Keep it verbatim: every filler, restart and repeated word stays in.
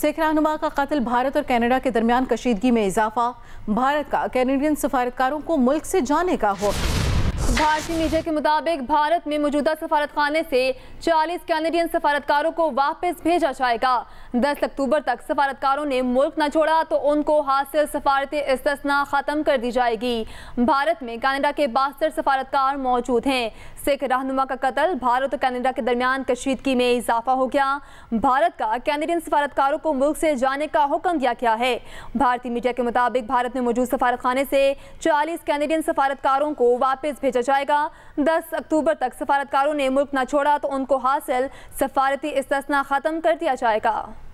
शेख रहनुमा का कत्ल, भारत और कनाडा के दरमियान कशीदगी में इजाफा, भारत का कैनेडियन सफारतकारों को मुल्क से जाने का हो। भारतीय मीडिया के मुताबिक भारत में मौजूदा सफारतखाने से चालीस कैनेडियन सफारतकारों को वापस भेजा जाएगा। दस अक्टूबर तक सफारतकारों ने मुल्क न छोड़ा तो उनको हासिल सफारती इस्तिस्ना खत्म कर दी जाएगी। भारत में कनाडा के बासठ सफारतकार मौजूद हैं। सिख रहनुमा का कत्ल, भारत और कनाडा के दरमियान कशीदगी में इजाफा हो गया। भारत का कैनेडियन सफारतकारों को मुल्क से जाने का हुक्म दिया गया है। भारतीय मीडिया के मुताबिक भारत में मौजूद सफारतखाने से चालीस कैनेडियन सफारतकारों को वापस भेजा जाएगा। दस अक्टूबर तक सफारतकारों ने मुल्क न छोड़ा तो उनको हासिल सफारती इस्तिस्ना खत्म कर दिया जाएगा।